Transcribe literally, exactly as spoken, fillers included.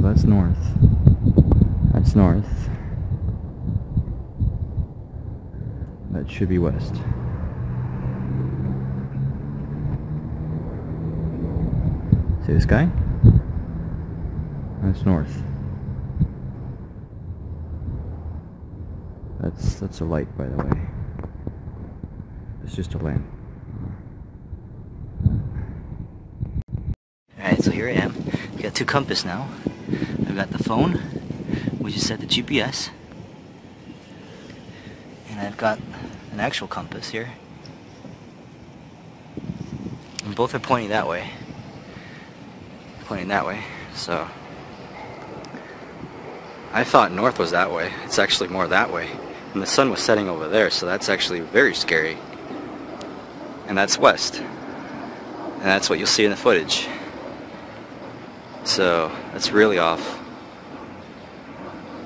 so that's north. That's north. That should be west. See this guy? That's north. That's that's a light, by the way. It's just a lamp. Alright, so here I am. I've got two compass now. I've got the phone, which is set to G P S, and I've got an actual compass here. And both are pointing that way. Pointing that way, so I thought north was that way. It's actually more that way. And the sun was setting over there, so that's actually very scary. And that's west. And that's what you'll see in the footage. So, that's really off.